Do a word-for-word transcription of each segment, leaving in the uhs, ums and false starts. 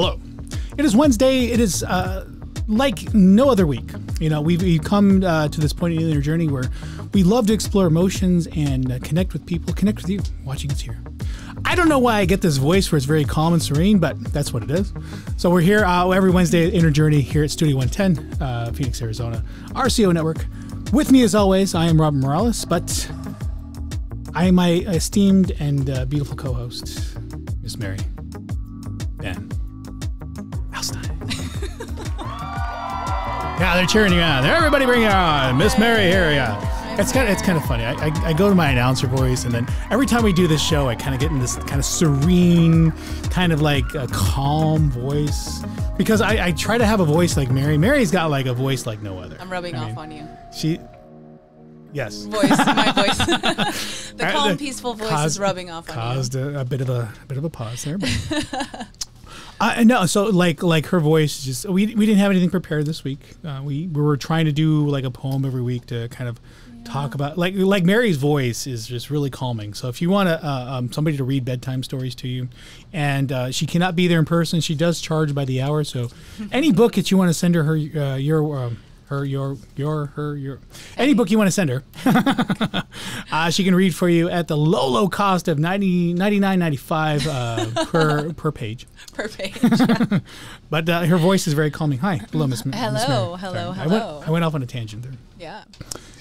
Hello. It is Wednesday. It is uh, like no other week. You know, we've, we've come uh, to this point in our journey where we love to explore emotions and uh, connect with people, connect with you watching us here. I don't know why I get this voice where it's very calm and serene, but that's what it is. So we're here uh, every Wednesday at Inner Journey here at Studio one ten, uh, Phoenix, Arizona, R C O network. With me as always, I am Robert Morales, but I am my esteemed and uh, beautiful co-host, Miss Mary. Ben. Yeah, they're cheering you on. Everybody bring it on. Miss Mary, here we go. It's kind of, it's kind of funny. I, I, I go to my announcer voice, and then every time we do this show, I kind of get in this kind of serene, kind of like a calm voice. Because I, I try to have a voice like Mary. Mary's got like a voice like no other. I'm rubbing I mean, off on you. She... Yes. Voice, my voice. The right, calm, the peaceful voice caused, is rubbing off on you. Caused a, a, bit of a, a bit of a pause there. But... Uh, no, so like like her voice, just we we didn't have anything prepared this week. Uh, we we were trying to do like a poem every week to kind of yeah. talk about like like Mary's voice is just really calming. So if you want to uh, um, somebody to read bedtime stories to you, and uh, she cannot be there in person, she does charge by the hour. So any book that you want to send her, her uh, your um, her your your her your any book you want to send her, uh, she can read for you at the low low cost of ninety-nine ninety-five uh, per per page. Per page. But uh, her voice is very calming. Hi, hello, Miss Mary. Hello, hello, hello. I went, I went off on a tangent there. Yeah.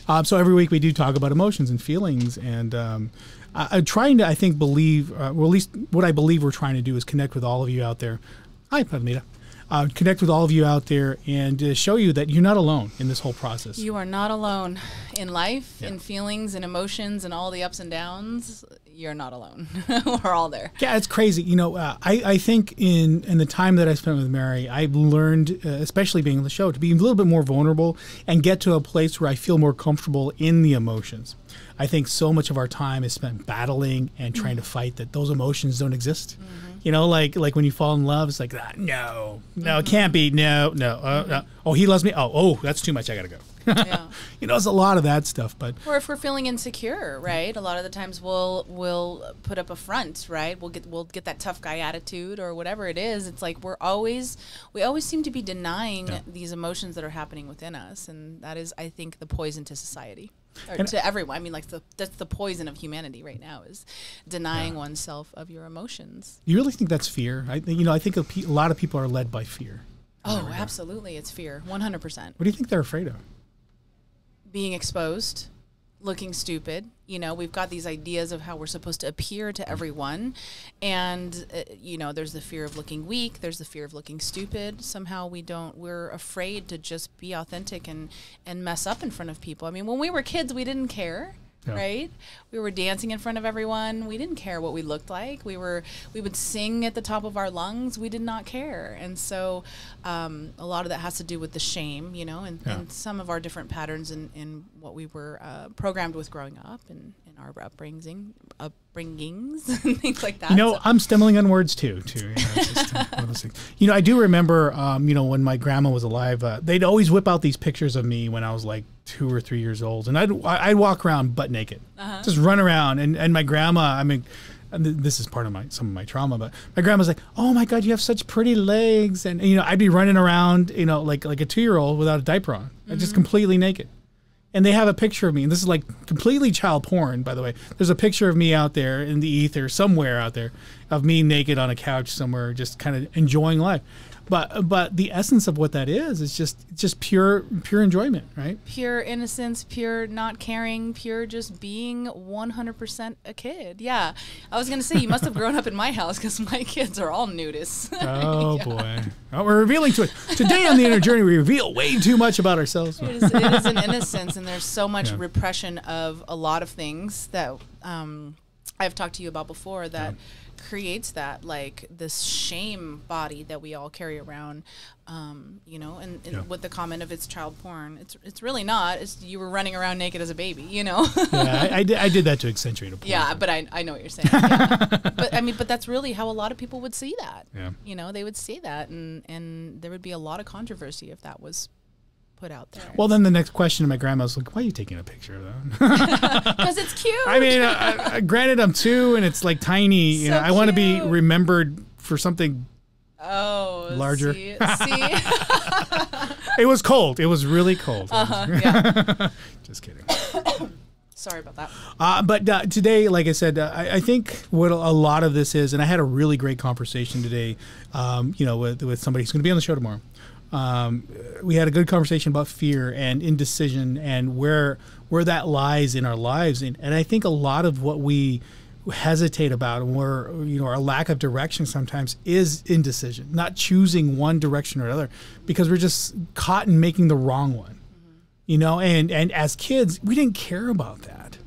Um, so every week we do talk about emotions and feelings, and um, I, I'm trying to I think believe, uh, or at least what I believe we're trying to do is connect with all of you out there. Hi, Pamela. Uh, connect with all of you out there and uh, show you that you're not alone in this whole process. You are not alone in life, yeah. in feelings, in emotions, and all the ups and downs. You're not alone. We're all there. Yeah, it's crazy. You know, uh, I, I think in, in the time that I spent with Mary, I've learned, uh, especially being on the show, to be a little bit more vulnerable and get to a place where I feel more comfortable in the emotions. I think so much of our time is spent battling and trying mm-hmm. to fight that those emotions don't exist. Mm-hmm. You know, like like when you fall in love, it's like, ah, no, no, mm-hmm. it can't be, no, no. Uh, mm-hmm. uh, oh, he loves me? Oh, oh, that's too much. I got to go. Yeah. You know, it's a lot of that stuff. But or if we're feeling insecure, right? A lot of the times we'll we'll put up a front, right? We'll get we'll get that tough guy attitude or whatever it is. It's like we're always we always seem to be denying yeah. these emotions that are happening within us, and that is, I think, the poison to society. Or and to everyone. I mean, like, the, that's the poison of humanity right now is denying yeah. oneself of your emotions. You really think that's fear? I, you know, I think a, pe a lot of people are led by fear. Oh, absolutely. It's fear. one hundred percent. What do you think they're afraid of? Being exposed, looking stupid. You know, we've got these ideas of how we're supposed to appear to everyone. And, uh, you know, there's the fear of looking weak. There's the fear of looking stupid. Somehow we don't, we're afraid to just be authentic and, and mess up in front of people. I mean, when we were kids, we didn't care. Yeah. Right? We were dancing in front of everyone. We didn't care what we looked like. We were, we would sing at the top of our lungs. We did not care. And so um, a lot of that has to do with the shame, you know, and, yeah. and some of our different patterns in, in what we were uh, programmed with growing up and in our upbringing, upbringings and things like that. You know, so. I'm stumbling on words too. too. You, know, just, uh, you know, I do remember, um, you know, when my grandma was alive, uh, they'd always whip out these pictures of me when I was like, two or three years old, and I'd I'd walk around butt naked, uh-huh. just run around, and and my grandma, I mean, this is part of my some of my trauma, but my grandma's like, oh my God, you have such pretty legs, and, and you know, I'd be running around, you know, like like a two year old without a diaper on, mm-hmm. just completely naked, and they have a picture of me, and this is like completely child porn, by the way. There's a picture of me out there in the ether somewhere out there, of me naked on a couch somewhere, just kind of enjoying life. But but the essence of what that is is just just pure pure enjoyment, right? Pure innocence, pure not caring, pure just being one hundred percent a kid. Yeah, I was gonna say you must have grown up in my house because my kids are all nudists. Oh yeah. Boy, well, we're revealing to it today on the Inner Journey. We reveal way too much about ourselves. It is, it is an innocence, and there's so much yeah. repression of a lot of things that um, I've talked to you about before that. Yeah. creates that, like, this shame body that we all carry around, um, you know, and, and yeah. with the comment of it's child porn. It's it's really not. It's, you were running around naked as a baby, you know. Yeah, I, I, did, I did that to accentuate a point. Yeah, but I, I know what you're saying. Yeah. But, I mean, but that's really how a lot of people would see that. Yeah. You know, they would see that, and, and there would be a lot of controversy if that was put out there. Well, then the next question to my grandma's like, why are you taking a picture of that? Because it's cute. I mean, uh, uh, granted, I'm two, and it's like tiny. You so know, I want to be remembered for something. Oh. was larger. See, see? It was cold. It was really cold. Uh-huh, yeah. Just kidding. Sorry about that. Uh, but uh, today, like I said, uh, I, I think what a lot of this is, and I had a really great conversation today, um, you know, with, with somebody who's going to be on the show tomorrow. Um, we had a good conversation about fear and indecision and where where that lies in our lives. And, and I think a lot of what we hesitate about and where, you know, our lack of direction sometimes is indecision, not choosing one direction or another because we're just caught in making the wrong one. You know, and, and as kids, we didn't care about that.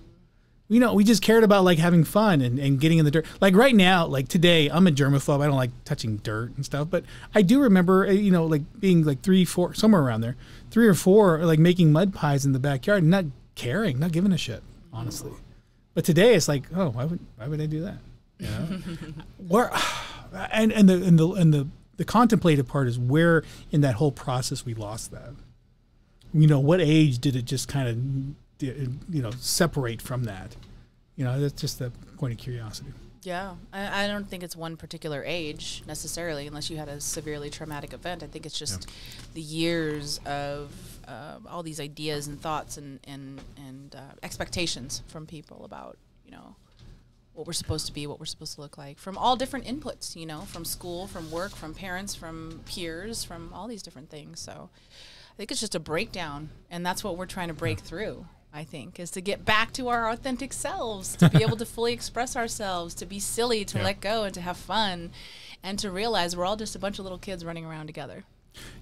You know, we just cared about like having fun and, and getting in the dirt. Like right now, like today, I'm a germaphobe. I don't like touching dirt and stuff. But I do remember, you know, like being like three, four, somewhere around there, three or four, like making mud pies in the backyard and not caring, not giving a shit, honestly. But today it's like, oh, why would, why would I do that? You know? Where, and, and, the, and, the, and the, the contemplative part is where in that whole process we lost that. You know, what age did it just kind of, you know, separate from that? You know, that's just the point of curiosity. Yeah. I, I don't think it's one particular age necessarily, unless you had a severely traumatic event. I think it's just yeah. the years of uh, all these ideas and thoughts and, and, and uh, expectations from people about, you know, what we're supposed to be, what we're supposed to look like from all different inputs, you know, from school, from work, from parents, from peers, from all these different things. So I think it's just a breakdown, and that's what we're trying to break through, I think, is to get back to our authentic selves, to be able to fully express ourselves, to be silly, to yeah. let go, and to have fun, and to realize we're all just a bunch of little kids running around together.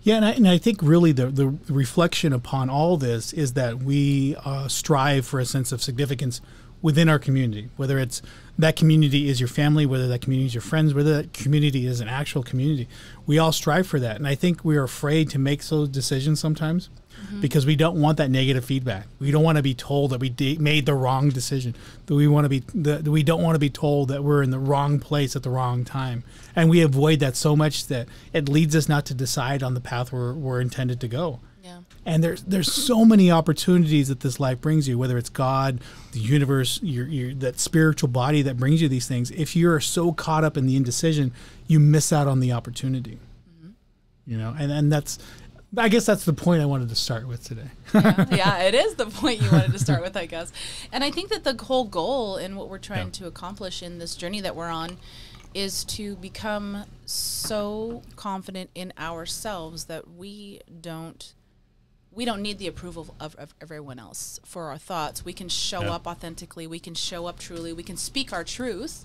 Yeah, and I, and I think really the, the reflection upon all this is that we uh, strive for a sense of significance within our community, whether it's that community is your family, whether that community is your friends, whether that community is an actual community. We all strive for that. And I think we are afraid to make those decisions sometimes mm-hmm. because we don't want that negative feedback. We don't want to be told that we de made the wrong decision, that we want to be, that we don't want to be told that we're in the wrong place at the wrong time. And we avoid that so much that it leads us not to decide on the path we're, we're intended to go. Yeah. And there's there's so many opportunities that this life brings you, whether it's God, the universe, your, your that spiritual body that brings you these things. If you're so caught up in the indecision, you miss out on the opportunity. Mm-hmm. You know, and, and that's, I guess that's the point I wanted to start with today. Yeah, yeah, it is the point you wanted to start with, I guess. And I think that the whole goal in what we're trying yeah. to accomplish in this journey that we're on is to become so confident in ourselves that we don't We don't need the approval of, of everyone else for our thoughts. We can show yeah. up authentically. We can show up truly. We can speak our truth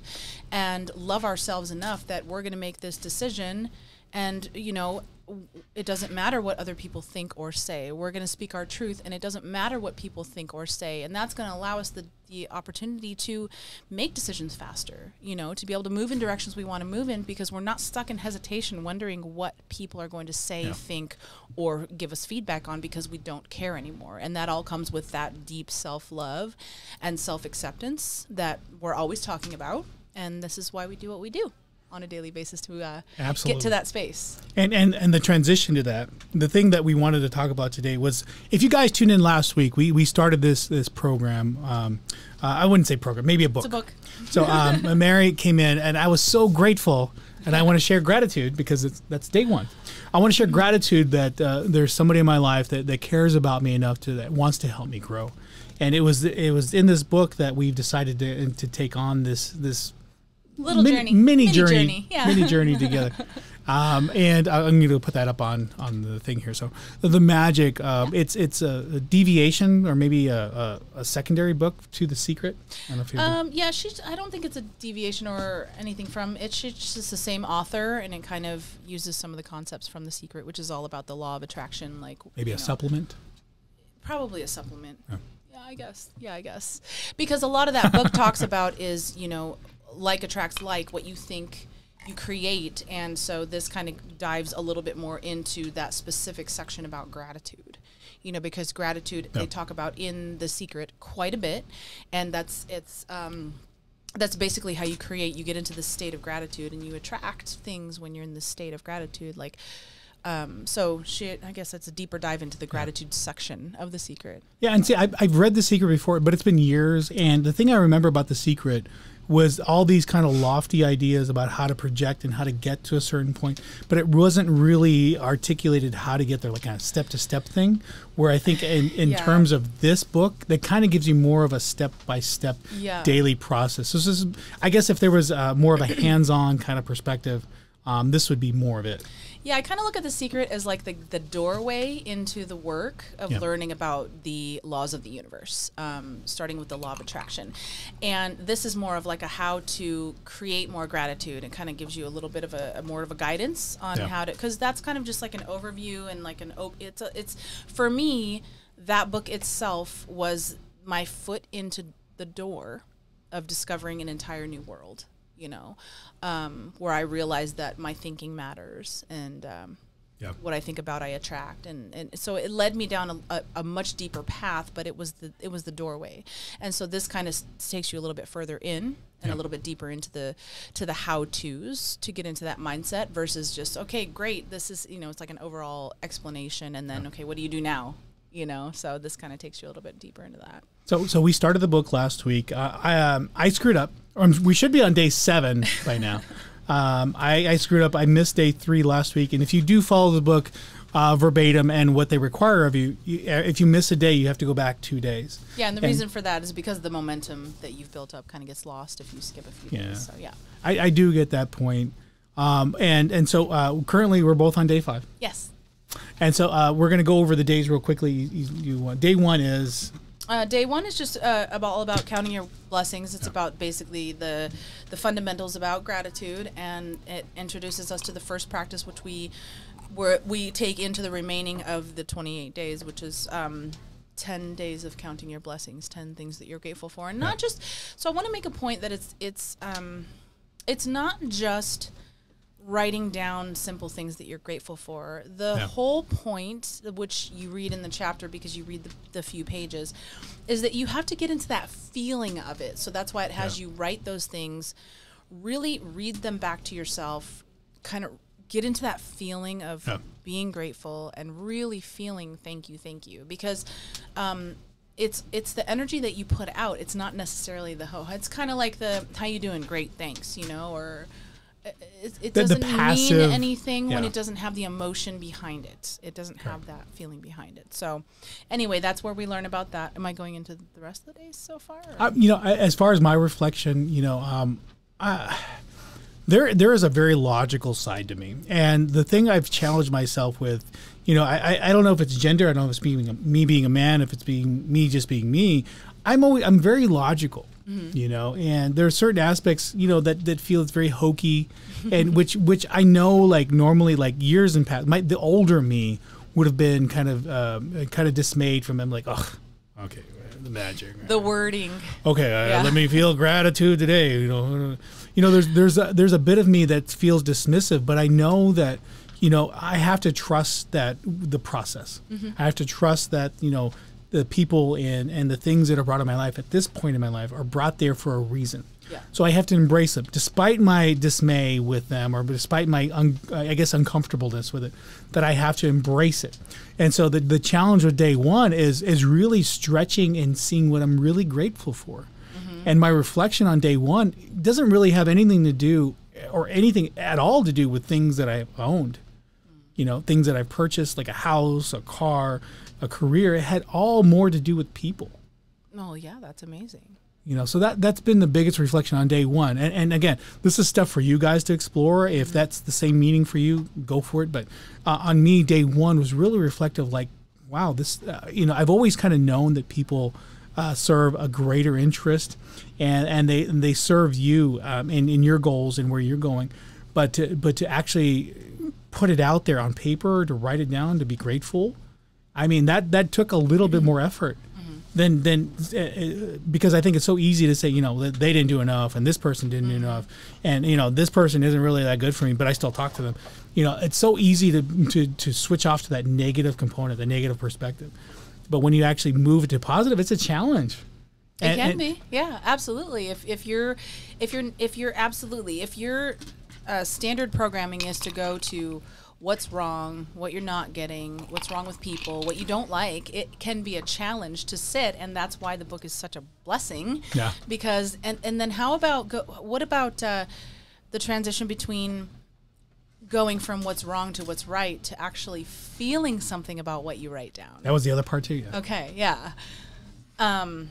and love ourselves enough that we're going to make this decision. And, you know, it doesn't matter what other people think or say. We're going to speak our truth, and it doesn't matter what people think or say. And that's going to allow us the, the opportunity to make decisions faster, you know, to be able to move in directions we want to move in because we're not stuck in hesitation wondering what people are going to say, yeah. think, or give us feedback on because we don't care anymore. And that all comes with that deep self-love and self-acceptance that we're always talking about. And this is why we do what we do on a daily basis to uh, get to that space. And, and and the transition to that, the thing that we wanted to talk about today was, if you guys tuned in last week, we, we started this this program. Um, uh, I wouldn't say program, maybe a book. It's a book. So um, Mary came in, and I was so grateful, and I want to share gratitude because it's, that's day one. I want to share gratitude that uh, there's somebody in my life that, that cares about me enough to that wants to help me grow. And it was it was in this book that we've decided to, to take on this this little mini, journey, mini, mini journey, journey. Yeah. mini journey together, um, and I'm going to put that up on on the thing here. So the magic, uh, yeah. it's it's a, a deviation or maybe a, a, a secondary book to The Secret. I don't know if you um, yeah, she's, I don't think it's a deviation or anything from it. She's just the same author, and it kind of uses some of the concepts from The Secret, which is all about the law of attraction. Like maybe a know, supplement, probably a supplement. Oh. Yeah, I guess. Yeah, I guess because a lot of that book talks about is you know. like attracts like, what you think you create, and so this kind of dives a little bit more into that specific section about gratitude, you know, because gratitude yep. they talk about in The Secret quite a bit, and that's it's um, that's basically how you create. You get into the state of gratitude, and you attract things when you're in the state of gratitude, like Um, so she, I guess that's a deeper dive into the gratitude yeah. section of The Secret. Yeah, and see, I've, I've read The Secret before, but it's been years. And the thing I remember about The Secret was all these kind of lofty ideas about how to project and how to get to a certain point, but it wasn't really articulated how to get there, like kind of step-to-step thing, where I think in, in yeah. terms of this book, that kind of gives you more of a step-by-step -step yeah. daily process. So this is, I guess if there was uh, more of a hands-on kind of perspective, um, this would be more of it. Yeah, I kind of look at The Secret as like the, the doorway into the work of yeah. learning about the laws of the universe, um, starting with the law of attraction. And this is more of like a how to create more gratitude. It kind of gives you a little bit of a, a more of a guidance on yeah. how to, because that's kind of just like an overview and like an, op it's, a, it's, for me, that book itself was my foot into the door of discovering an entire new world. You know, um, where I realized that my thinking matters and um, yep. what I think about, I attract. And, and so it led me down a, a, a much deeper path, but it was the, it was the doorway. And so this kind of takes you a little bit further in and yep. a little bit deeper into the, to the how to's to get into that mindset versus just, okay, great. This is, you know, it's like an overall explanation. And then, yep. okay, what do you do now? You know, so this kind of takes you a little bit deeper into that. So, so we started the book last week. Uh, I, um, I screwed up. We should be on day seven by now. um, I, I screwed up. I missed day three last week. And if you do follow the book uh, verbatim and what they require of you, you, if you miss a day, you have to go back two days. Yeah, and the and, reason for that is because the momentum that you've built up kind of gets lost if you skip a few yeah. days. So, yeah. I, I do get that point. Um, and, and so uh, currently we're both on day five. Yes. And so uh, we're going to go over the days real quickly. You, you, uh, day one is... Uh, day one is just uh, about all about counting your blessings. It's yeah. about basically the the fundamentals about gratitude, and it introduces us to the first practice, which we were, we take into the remaining of the twenty-eight days, which is um, ten days of counting your blessings, ten things that you're grateful for, and yeah. not just. So I want to make a point that it's it's um, it's not just writing down simple things that you're grateful for. The yeah. whole point, which you read in the chapter because you read the, the few pages, is that you have to get into that feeling of it. So that's why it has yeah. you write those things, really read them back to yourself, kind of get into that feeling of yeah. being grateful and really feeling thank you, thank you. Because um, it's it's the energy that you put out. It's not necessarily the ho. It's kind of like the, how you doing? Great, thanks, you know, or... It, it doesn't the, the passive, mean anything yeah. when it doesn't have the emotion behind it. It doesn't okay. have that feeling behind it. So anyway, that's where we learn about that. Am I going into the rest of the days so far? Uh, you know, as far as my reflection, you know, um, I, there there is a very logical side to me. And the thing I've challenged myself with, you know, I, I don't know if it's gender. I don't know if it's being a, me being a man, if it's being me just being me. I'm always, I'm very logical. Mm-hmm. You know, and there are certain aspects, you know, that, that feel it's very hokey and which, which I know, like normally like years in past, my, the older me would have been kind of, um, kind of dismayed from them. Like, oh, okay. The magic, the wording. Okay. Yeah. Uh, let me feel gratitude today. You know, you know, there's, there's a, there's a bit of me that feels dismissive, but I know that, you know, I have to trust that the process, mm-hmm. I have to trust that, you know, the people and, and the things that are brought in my life at this point in my life are brought there for a reason. Yeah. So I have to embrace them, despite my dismay with them or despite my, un, I guess, uncomfortableness with it, that I have to embrace it. And so the, the challenge with day one is, is really stretching and seeing what I'm really grateful for. Mm-hmm. And my reflection on day one doesn't really have anything to do or anything at all to do with things that I've owned. You know, things that I've purchased, like a house, a car, a career. It had all more to do with people. Oh, yeah, that's amazing. You know, so that, that's been the biggest reflection on day one. And, and again, this is stuff for you guys to explore. If mm-hmm. that's the same meaning for you, go for it. But uh, on me, day one was really reflective, like, wow, this, uh, you know, I've always kind of known that people uh, serve a greater interest and, and, they, and they serve you um, in, in your goals and where you're going. But to, but to actually... put it out there on paper, to write it down, to be grateful. I mean, that that took a little mm-hmm. bit more effort mm-hmm. than, than uh, because I think it's so easy to say, you know, they didn't do enough and this person didn't mm-hmm. do enough. And, you know, this person isn't really that good for me, but I still talk to them. You know, it's so easy to, to, to switch off to that negative component, the negative perspective. But when you actually move it to positive, it's a challenge. It and, can and, be. Yeah, absolutely. If, if you're, if you're, if you're absolutely, if you're, Uh, standard programming is to go to what's wrong, what you're not getting, what's wrong with people, what you don't like, it can be a challenge to sit. And that's why the book is such a blessing. Yeah. Because, and, and then how about, go, what about uh, the transition between going from what's wrong to what's right to actually feeling something about what you write down? That was the other part too. Yeah. Okay. Yeah. Um,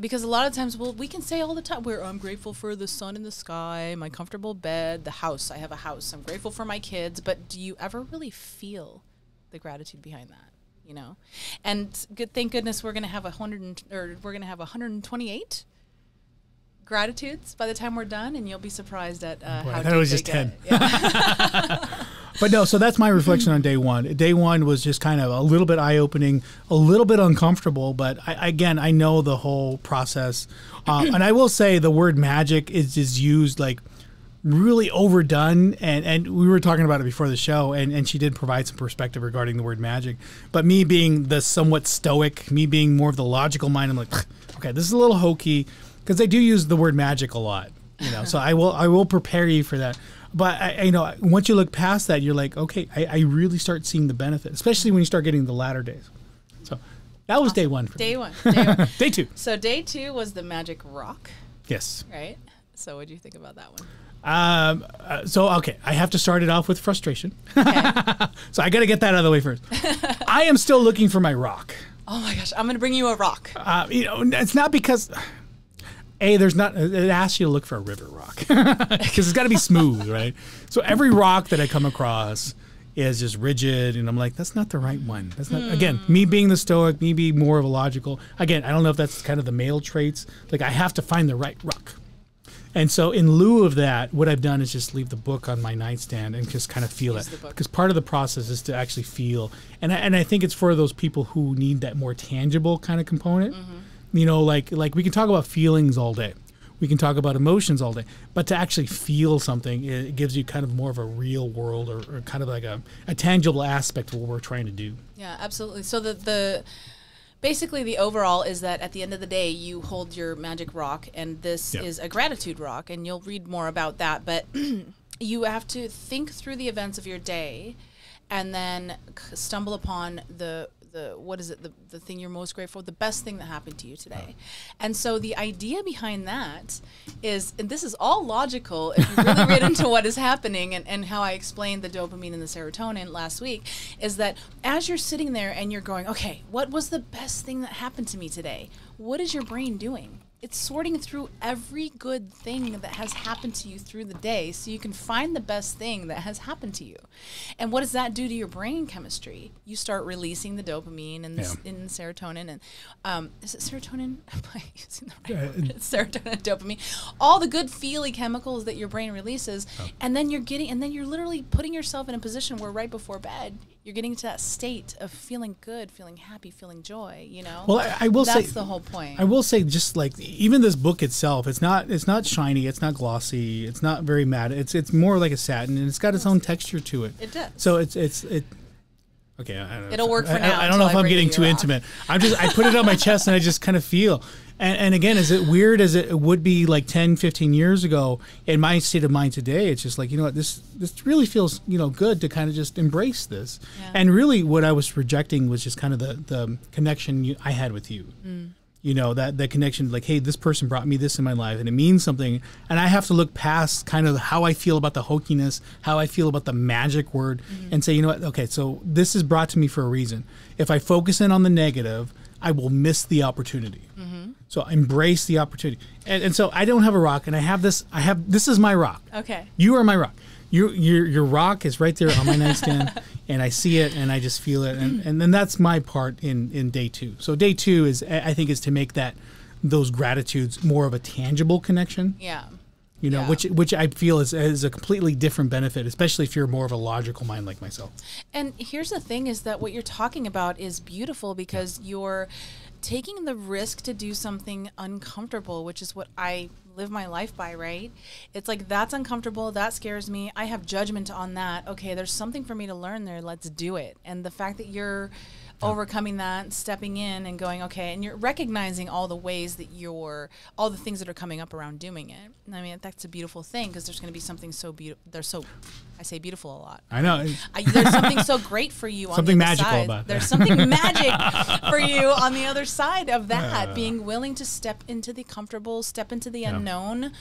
Because a lot of times, well, we can say all the time, we're, I'm grateful for the sun in the sky, my comfortable bed, the house. I have a house. I'm grateful for my kids. But do you ever really feel the gratitude behind that? You know, and good. Thank goodness we're going to have a hundred or we're going to have one hundred twenty-eight gratitudes by the time we're done. And you'll be surprised at uh, Boy, how I thought it was just ten. Yeah. But no, so that's my reflection on day one. Day one was just kind of a little bit eye-opening, a little bit uncomfortable, but I, again, I know the whole process. Uh, and I will say the word magic is, is used like really overdone. And, and we were talking about it before the show, and, and she did provide some perspective regarding the word magic. But me being the somewhat stoic, me being more of the logical mind, I'm like, okay, this is a little hokey, because they do use the word magic a lot. You know, so I will I will prepare you for that. But I, you know, once you look past that, you're like, okay, I, I really start seeing the benefit, especially when you start getting the latter days. So that was awesome. Day one. For day me. one. Day one. Day two. So day two was the magic rock. Yes. Right. So what do you think about that one? Um. Uh, so okay, I have to start it off with frustration. Okay. So I got to get that out of the way first. I am still looking for my rock. Oh my gosh, I'm gonna bring you a rock. Uh, you know, it's not because. A, there's not, it asks you to look for a river rock because it's got to be smooth, right? So every rock that I come across is just rigid, and I'm like, that's not the right one. That's not, mm. Again, me being the stoic, me being more of a logical, again, I don't know if that's kind of the male traits. Like, I have to find the right rock. And so in lieu of that, what I've done is just leave the book on my nightstand and just kind of feel it. Because part of the process is to actually feel. And I, and I think it's for those people who need that more tangible kind of component. Mm-hmm. You know, like like we can talk about feelings all day. We can talk about emotions all day. But to actually feel something, it gives you kind of more of a real world or, or kind of like a, a tangible aspect of what we're trying to do. Yeah, absolutely. So the, the basically the overall is that at the end of the day, you hold your magic rock, and this yep. is a gratitude rock, and you'll read more about that. But you have to think through the events of your day and then stumble upon the The, what is it, the, the thing you're most grateful for, the best thing that happened to you today. And so the idea behind that is, and this is all logical if you really read into what is happening and, and how I explained the dopamine and the serotonin last week, is that as you're sitting there and you're going, okay, what was the best thing that happened to me today? What is your brain doing? It's sorting through every good thing that has happened to you through the day so you can find the best thing that has happened to you. And what does that do to your brain chemistry? You start releasing the dopamine and, yeah. the, and the serotonin. and um, Is it serotonin? Am I using the right word? It's serotonin and dopamine. All the good feely chemicals that your brain releases. Oh. And then you're getting, and then you're literally putting yourself in a position where right before bed, you're getting to that state of feeling good, feeling happy, feeling joy, you know? Well, I, I will That's say... That's the whole point. I will say, just like, even this book itself, it's not it's not shiny, it's not glossy, it's not very matte. It's it's more like a satin, and it's got its own texture to it. It does. So it's... it's it. Okay, I don't know. It'll work for now. I, I don't know if I'm getting too intimate. I'm just, I put it on my chest, and I just kind of feel... And, and again, as it weird as it would be like ten, fifteen years ago, in my state of mind today, it's just like, you know what, this this really feels, you know, good to kind of just embrace this. Yeah. And really what I was rejecting was just kind of the, the connection you, I had with you. Mm. You know, that, that connection, like, hey, this person brought me this in my life, and it means something. And I have to look past kind of how I feel about the hokiness, how I feel about the magic word, mm-hmm. and say, you know what, okay, so this is brought to me for a reason. If I focus in on the negative, I will miss the opportunity. Mm-hmm. So embrace the opportunity. And, and so I don't have a rock, and I have this. I have this is my rock. Okay. You are my rock. Your your your rock is right there on my nightstand, and I see it, and I just feel it, and and then that's my part in in day two. So day two is I think is to make that those gratitudes more of a tangible connection. Yeah. You know, yeah. which which I feel is, is a completely different benefit, especially if you're more of a logical mind like myself. And here's the thing is that what you're talking about is beautiful because yeah. you're taking the risk to do something uncomfortable, which is what I live my life by, right? It's like, that's uncomfortable, that scares me, I have judgment on that. Okay, there's something for me to learn there, let's do it. And the fact that you're overcoming that, stepping in and going, okay, and you're recognizing all the ways that you're, all the things that are coming up around doing it. And I mean, that's a beautiful thing, because there's going to be something so beautiful. There's so, I say beautiful a lot. I know. I, there's something so great for you on something the other magical side. About there's that. Something magic for you on the other side of that, uh, being willing to step into the comfortable, step into the yeah. unknown.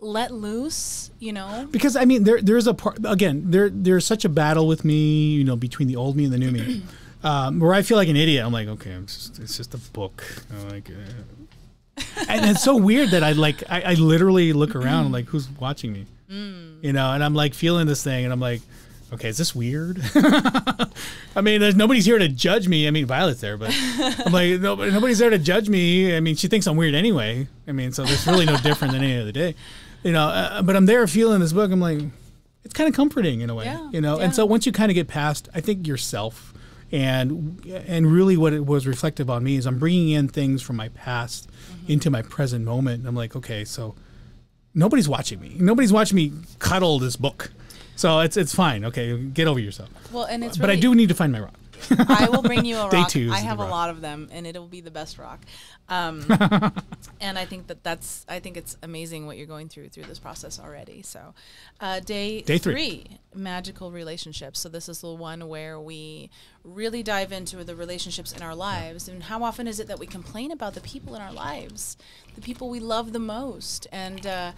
Let loose, you know? Because, I mean, there there's a part, again, there there's such a battle with me, you know, between the old me and the new me, um, where I feel like an idiot. I'm like, okay, it's just, it's just a book. I'm like, eh. And it's so weird that I, like, I, I literally look around, like, who's watching me? Mm. You know, and I'm, like, feeling this thing, and I'm like, okay, is this weird? I mean, there's nobody's here to judge me. I mean, Violet's there, but I'm like, no, nobody's there to judge me. I mean, she thinks I'm weird anyway. I mean, so there's really no different than any other day. You know, uh, but I'm there feeling this book. I'm like, it's kind of comforting in a way, yeah, you know. Yeah. And so once you kind of get past, I think, yourself, and and really what it was reflective on me is I'm bringing in things from my past mm-hmm. into my present moment. And I'm like, okay, so nobody's watching me. Nobody's watching me cuddle this book. So it's it's fine. Okay, get over yourself. Well, and it's really, but I do need to find my rock. I will bring you a rock. I have a lot of them, and it'll be the best rock. Um, and I think that that's, I think it's amazing what you're going through through this process already. So uh, day, day three, three, magical relationships. So this is the one where we really dive into the relationships in our lives. Yeah. And how often is it that we complain about the people in our lives, the people we love the most? And uh,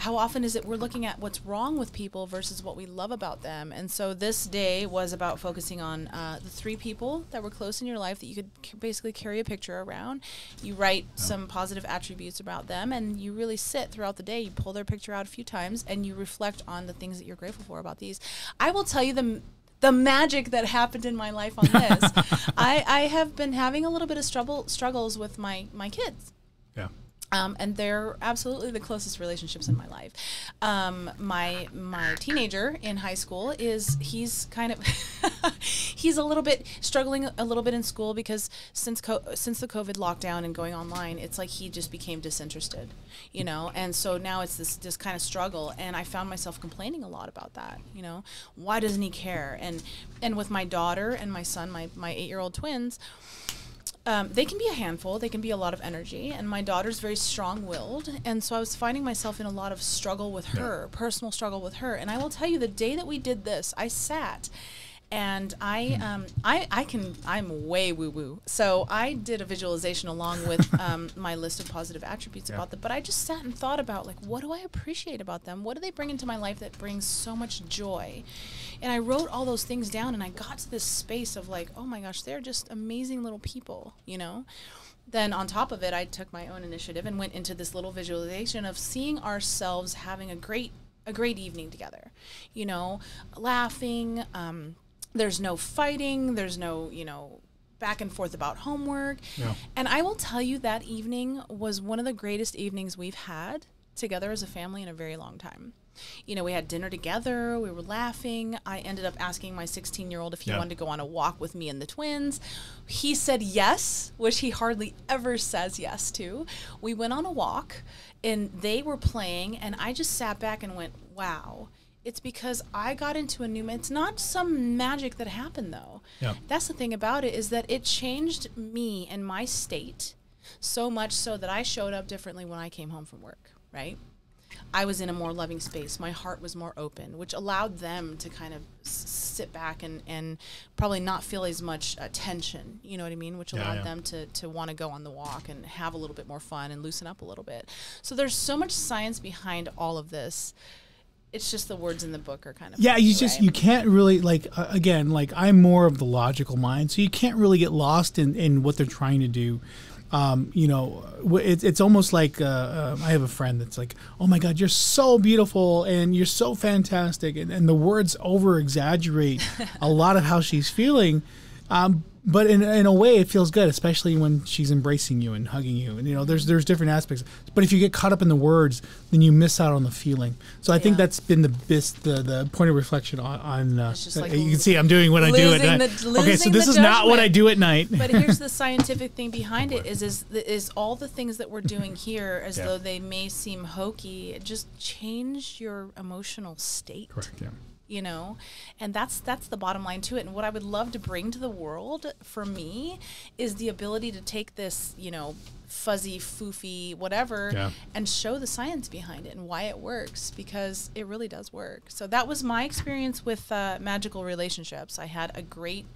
how often is it we're looking at what's wrong with people versus what we love about them? And so this day was about focusing on uh, the three people that were close in your life that you could basically carry a picture around. You write oh. some positive attributes about them, and you really sit throughout the day. You pull their picture out a few times, and you reflect on the things that you're grateful for about these. I will tell you the the magic that happened in my life on this. I, I have been having a little bit of struggle struggles with my my kids. Yeah. Um, and they're absolutely the closest relationships in my life. Um, my my teenager in high school is, he's kind of, he's a little bit struggling a little bit in school because since co since the COVID lockdown and going online, it's like he just became disinterested, you know? And so now it's this, this kind of struggle. And I found myself complaining a lot about that, you know? Why doesn't he care? And, and with my daughter and my son, my, my eight-year-old twins, Um, they can be a handful, they can be a lot of energy, and my daughter's very strong-willed, and so I was finding myself in a lot of struggle with her, yeah. personal struggle with her. And I will tell you, the day that we did this, I sat, and I, um, I, I can, I'm way woo-woo, so I did a visualization along with um, my list of positive attributes yeah. about them, but I just sat and thought about, like, what do I appreciate about them? What do they bring into my life that brings so much joy? And I wrote all those things down, and I got to this space of like, oh my gosh, they're just amazing little people, you know? Then on top of it, I took my own initiative and went into this little visualization of seeing ourselves having a great, a great evening together, you know, laughing. Um, there's no fighting. There's no, you know, back and forth about homework. Yeah. And I will tell you, that evening was one of the greatest evenings we've had together as a family in a very long time. You know, we had dinner together, we were laughing. I ended up asking my sixteen-year-old if he yeah. wanted to go on a walk with me and the twins. He said yes, which he hardly ever says yes to. We went on a walk, and they were playing, and I just sat back and went, wow. It's because I got into a new, it's not some magic that happened, though. Yeah. That's the thing about it, is that it changed me and my state so much so that I showed up differently when I came home from work, right? I was in a more loving space. My heart was more open, which allowed them to kind of sit back and, and probably not feel as much uh, tension, you know what I mean? Which allowed yeah, yeah. them to, to want to go on the walk and have a little bit more fun and loosen up a little bit. So there's so much science behind all of this. It's just the words in the book are kind of... Yeah, funny, you just, right? you can't really, like, uh, again, like, I'm more of the logical mind, so you can't really get lost in, in what they're trying to do. Um, you know, it, it's almost like uh, uh, I have a friend that's like, oh my God, you're so beautiful and you're so fantastic. And, and the words over exaggerate a lot of how she's feeling. Um, but in, in a way, it feels good, especially when she's embracing you and hugging you. And, you know, there's, there's different aspects. But if you get caught up in the words, then you miss out on the feeling. So I yeah. think that's been the best, the, the point of reflection on, on uh, like you can see I'm doing what I do at night. The, okay, so this is not what I do at night. But here's the scientific thing behind it is, is, is all the things that we're doing here, as yeah. though they may seem hokey, just change your emotional state. Correct, yeah. you know, and that's that's the bottom line to it. And what I would love to bring to the world for me is the ability to take this, you know, fuzzy, foofy, whatever, yeah. and show the science behind it and why it works, because it really does work. So that was my experience with uh, magical relationships. I had a great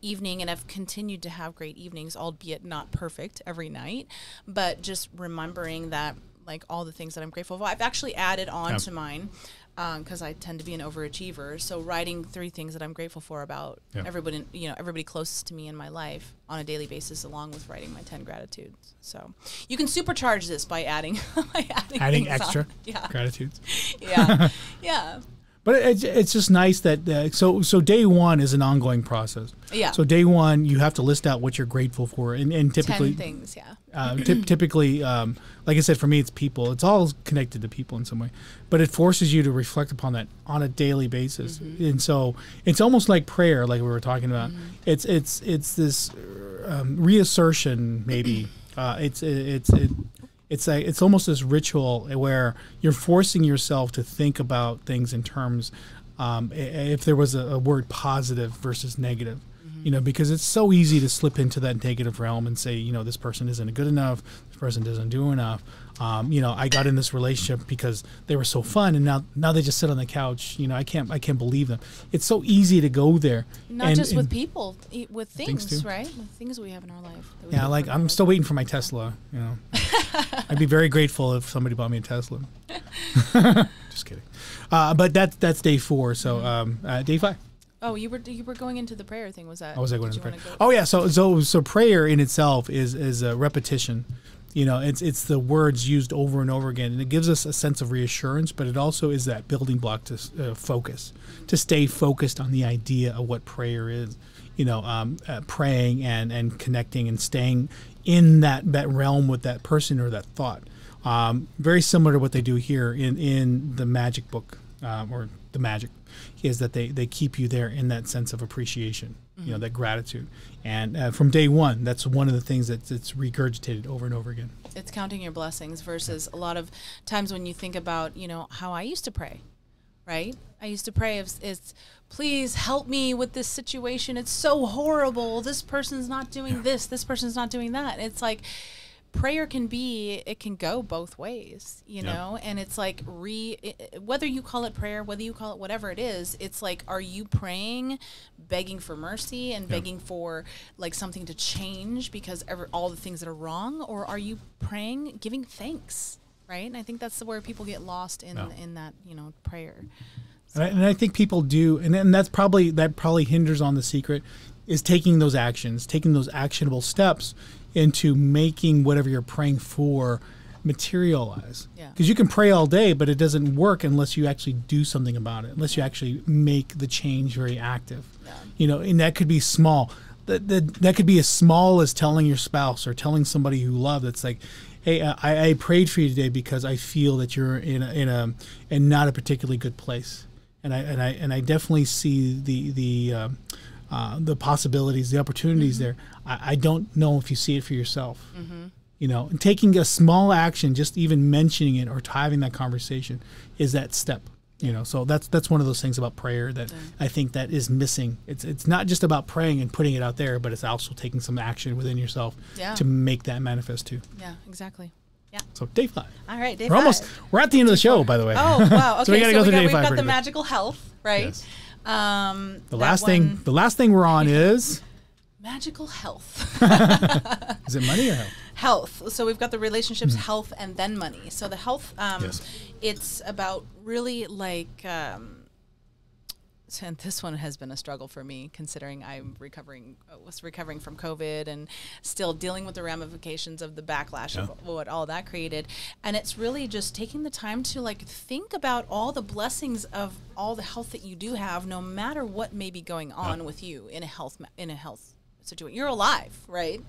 evening, and I've continued to have great evenings, albeit not perfect every night, but just remembering that, like, all the things that I'm grateful for. I've actually added on yeah. to mine, because um, I tend to be an overachiever. So writing three things that I'm grateful for about yeah. everybody, you know, everybody closest to me in my life on a daily basis, along with writing my ten gratitudes. So you can supercharge this by adding, by adding, adding extra yeah. gratitudes. Yeah, yeah. But it, it's just nice that uh, so so day one is an ongoing process. Yeah. So day one, you have to list out what you're grateful for, and, and typically ten things. Yeah. Uh, typically, um, like I said, for me, it's people. It's all connected to people in some way, but it forces you to reflect upon that on a daily basis. Mm-hmm. And so it's almost like prayer, like we were talking about. Mm-hmm. It's it's it's this um, reassertion, maybe. uh, it's it, it's it, it's a it's almost this ritual where you're forcing yourself to think about things in terms, um, if there was a, a word positive versus negative. You know, because it's so easy to slip into that negative realm and say, you know, this person isn't good enough, this person doesn't do enough. Um, you know, I got in this relationship because they were so fun, and now now they just sit on the couch. You know, I can't I can't believe them. It's so easy to go there. Not and, just and with people, with things, things right? With things we have in our life. Yeah, like I'm still waiting for my Tesla. You know, I'd be very grateful if somebody bought me a Tesla. Just kidding. Uh, but that's that's day four. So um, uh, day five. Oh, you were you were going into the prayer thing, was that? I was going into prayer. Go oh yeah, so so so prayer in itself is is a repetition. You know, it's it's the words used over and over again, and it gives us a sense of reassurance, but it also is that building block to uh, focus, to stay focused on the idea of what prayer is. You know, um, uh, praying and and connecting and staying in that that realm with that person or that thought. Um, very similar to what they do here in in the magic book um, or the magic. Is that they, they keep you there in that sense of appreciation, mm-hmm. you know, that gratitude. And uh, from day one, that's one of the things that's, that's regurgitated over and over again. It's counting your blessings versus a lot of times when you think about, you know, how I used to pray, right? I used to pray, it's, it's please help me with this situation. It's so horrible. This person's not doing yeah. this. This person's not doing that. It's like prayer can be, it can go both ways, you yeah. know, and it's like re, whether you call it prayer, whether you call it whatever it is, it's like, are you praying, begging for mercy and yeah. begging for like something to change because ever, all the things that are wrong, or are you praying, giving thanks, right? And I think that's where people get lost in, no. in that, you know, prayer. So. And, I, and I think people do, and, and that's probably, that probably hinders on The Secret, is taking those actions, taking those actionable steps into making whatever you're praying for materialize. Yeah. Because you can pray all day, but it doesn't work unless you actually do something about it, unless you actually make the change very active. Yeah. You know, and that could be small. That, that, that could be as small as telling your spouse or telling somebody you love that's like, hey, I, I prayed for you today because I feel that you're in a, in a in not a particularly good place. And I, and I, and I definitely see the, the um, Uh, the possibilities, the opportunities mm-hmm. there. I, I don't know if you see it for yourself. Mm-hmm. You know, and taking a small action, just even mentioning it or having that conversation, is that step. You yeah. know, so that's that's one of those things about prayer that yeah. I think that is missing. It's it's not just about praying and putting it out there, but it's also taking some action within yourself yeah. to make that manifest too. Yeah, exactly. Yeah. So day five. All right, day we're five. We're almost. We're at the end of the show, by the way. Oh wow! Okay, so we gotta so go through day five. We've got the magical health, right? Yes. Um, the last thing, the last thing we're on is magical health. Is it money or health? Health. So we've got the relationships, mm. health, and then money. So the health, um, yes. it's about really like, um, and this one has been a struggle for me considering I'm recovering, was recovering from COVID and still dealing with the ramifications of the backlash yeah. of what all that created. And it's really just taking the time to like think about all the blessings of all the health that you do have, no matter what may be going on yeah. with you in a health, in a health situation. You're alive, right?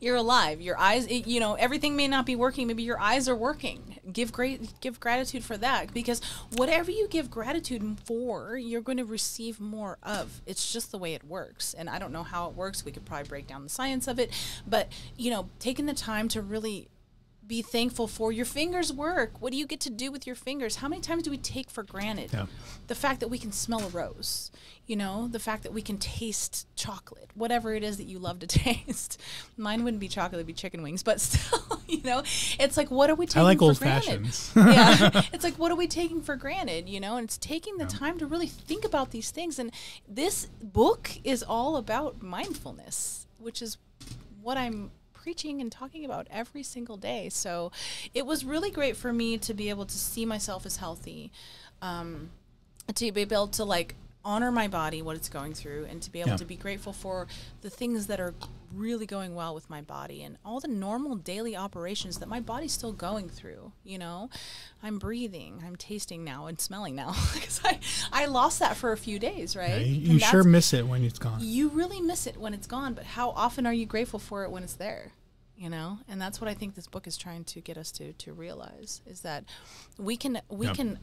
You're alive. Your eyes, it, you know, everything may not be working. Maybe your eyes are working. Give great, give gratitude for that, because whatever you give gratitude for, you're going to receive more of. It's just the way it works. And I don't know how it works. We could probably break down the science of it, but you know, taking the time to really be thankful for your fingers' work. What do you get to do with your fingers? How many times do we take for granted yeah. the fact that we can smell a rose, you know, the fact that we can taste chocolate, whatever it is that you love to taste. Mine wouldn't be chocolate, it'd be chicken wings, but still, you know, it's like, what are we taking I like for old granted? Fashions. yeah. It's like, what are we taking for granted, you know? And it's taking the yeah. time to really think about these things. And this book is all about mindfulness, which is what I'm preaching and talking about every single day. So it was really great for me to be able to see myself as healthy, um, to be able to like honor my body, what it's going through, and to be able yeah. to be grateful for the things that are really going well with my body and all the normal daily operations that my body's still going through. You know, I'm breathing, I'm tasting now and smelling now because I, I lost that for a few days, right? Yeah, you you sure miss it when it's gone. You really miss it when it's gone, but how often are you grateful for it when it's there? You know, and that's what I think this book is trying to get us to to realize, is that we can we yep. can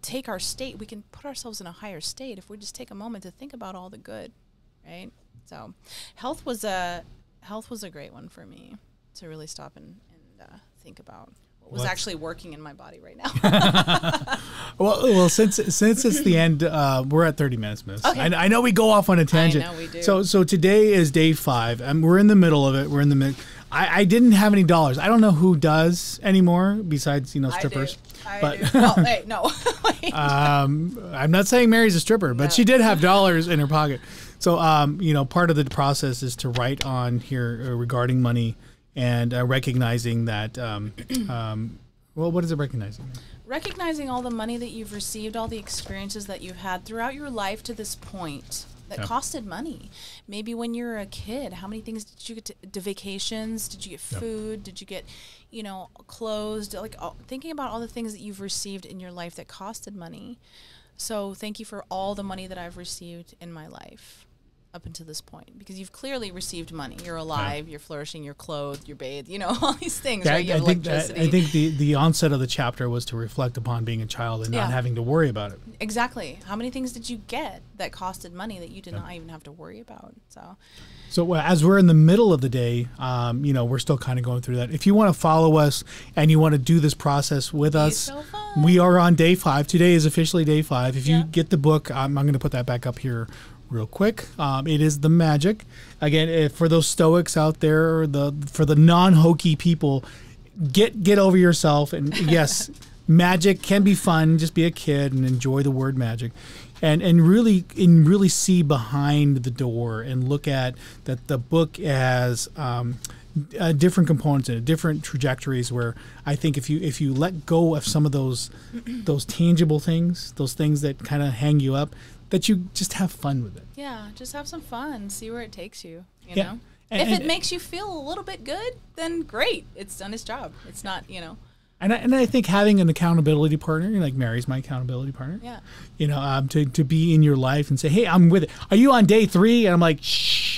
take our state, we can put ourselves in a higher state if we just take a moment to think about all the good, right? So, health was a health was a great one for me to really stop and, and uh, think about what was Let's, actually working in my body right now. well, well, since since it's the end, uh, we're at thirty minutes, Miss. Okay. I, I know we go off on a tangent. I know we do. So, so today is day five, and we're in the middle of it. We're in the mid. I, I didn't have any dollars. I don't know who does anymore besides, you know, strippers. I do. I but do. Well, hey, no. Wait. Um, I'm not saying Mary's a stripper, but no. she did have dollars in her pocket. So, um, you know, part of the process is to write on here uh, regarding money and uh, recognizing that, um, um, well, what is it recognizing? Recognizing all the money that you've received, all the experiences that you've had throughout your life to this point. That yep. costed money. Maybe when you were a kid, how many things did you get to, to vacations? Did you get food? Yep. Did you get, you know, clothes? Like all, thinking about all the things that you've received in your life that costed money. So thank you for all the money that I've received in my life up until this point, because you've clearly received money. You're alive, yeah. you're flourishing, you're clothed, you're bathed, you know, all these things, that, right? You have I think electricity. That, I think the, the onset of the chapter was to reflect upon being a child and yeah. not having to worry about it. Exactly. How many things did you get that costed money that you did yeah. not even have to worry about? So, so well, as we're in the middle of the day, um, you know, we're still kind of going through that. If you want to follow us and you want to do this process with us, so we are on day five. Today is officially day five. If yeah. you get the book, I'm, I'm going to put that back up here real quick. Um, it is The Magic. Again, if, for those stoics out there, the for the non-hokey people, get get over yourself. And yes, magic can be fun. Just be a kid and enjoy the word magic, and and really and really see behind the door and look at that the book as. Um, Uh, different components and different trajectories, where I think if you if you let go of some of those those tangible things, those things that kind of hang you up, that you just have fun with it. Yeah, just have some fun, see where it takes you, you yeah. know? And, if and, it and, makes you feel a little bit good, then great, it's done its job. It's not, you know. And I, and I think having an accountability partner, like Mary's my accountability partner, yeah. you know, um, to, to be in your life and say, hey, I'm with it. Are you on day three? And I'm like, shh.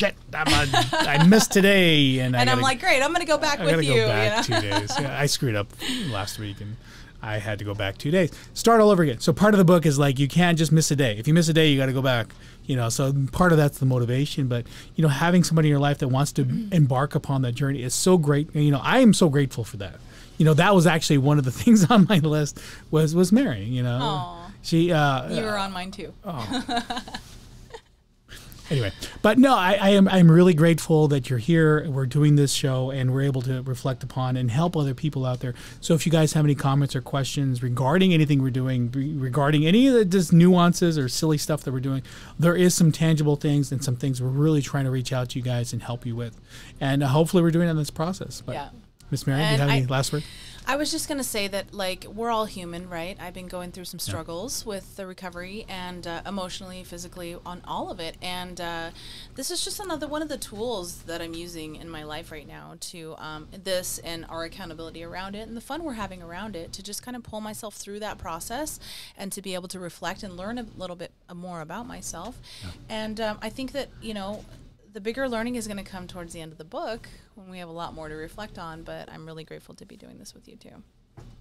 Shit, I'm a, I missed today, and, and I gotta, I'm like, great, I'm gonna go back I with you. I gotta go back you know? two days. Yeah, I screwed up last week, and I had to go back two days. Start all over again. So part of the book is like, you can't just miss a day. If you miss a day, you got to go back. You know, so part of that's the motivation. But you know, having somebody in your life that wants to mm-hmm. embark upon that journey is so great. You know, I am so grateful for that. You know, that was actually one of the things on my list was was Mary. You know, aww. She. Uh, you were on mine too. Oh. Anyway, but no, I, I am I'm really grateful that you're here. We're doing this show, and we're able to reflect upon and help other people out there. So if you guys have any comments or questions regarding anything we're doing, regarding any of the just nuances or silly stuff that we're doing, there is some tangible things and some things we're really trying to reach out to you guys and help you with. And hopefully we're doing it in this process. But yeah. Miss Mary, and do you have I, any last word? I was just going to say that, like, we're all human, right? I've been going through some struggles yeah. with the recovery and uh, emotionally, physically, on all of it. And uh, this is just another one of the tools that I'm using in my life right now to um, this and our accountability around it and the fun we're having around it to just kind of pull myself through that process and to be able to reflect and learn a little bit more about myself. Yeah. And um, I think that, you know, the bigger learning is going to come towards the end of the book when we have a lot more to reflect on, but I'm really grateful to be doing this with you too.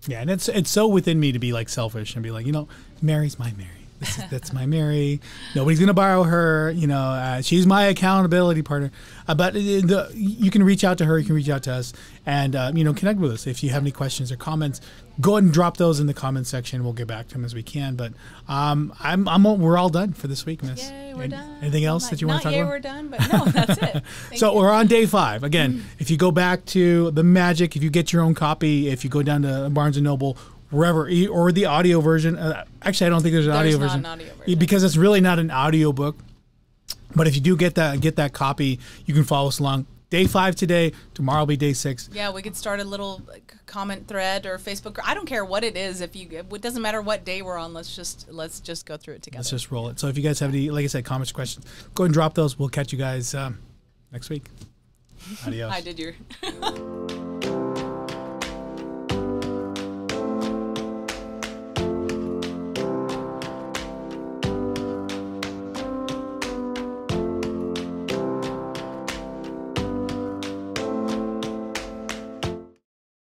Yeah, and it's it's so within me to be like selfish and be like, you know, Mary's my Mary. This is, that's my Mary. Nobody's gonna borrow her. You know, uh, she's my accountability partner. Uh, but the, you can reach out to her. You can reach out to us, and uh, you know, connect with us. If you have any questions or comments, go ahead and drop those in the comments section. We'll get back to them as we can. But um, I'm, I'm we're all done for this week, Miss. Yay, we're done. Anything else like, that you want to talk yay, about? We're done. But no, that's it. So you. We're on day five again. If you go back to The Magic, if you get your own copy, if you go down to Barnes and Noble. Wherever, or the audio version. Uh, actually, I don't think there's an, there's audio, not version, an audio version because it's really not an audio book. But if you do get that, get that copy, you can follow us along. Day five today. Tomorrow will be day six. Yeah, we could start a little comment thread or Facebook. I don't care what it is. If you, it doesn't matter what day we're on. Let's just let's just go through it together. Let's just roll it. So if you guys have any, like I said, comments, questions, go ahead and drop those. We'll catch you guys um, next week. Adios. I did your.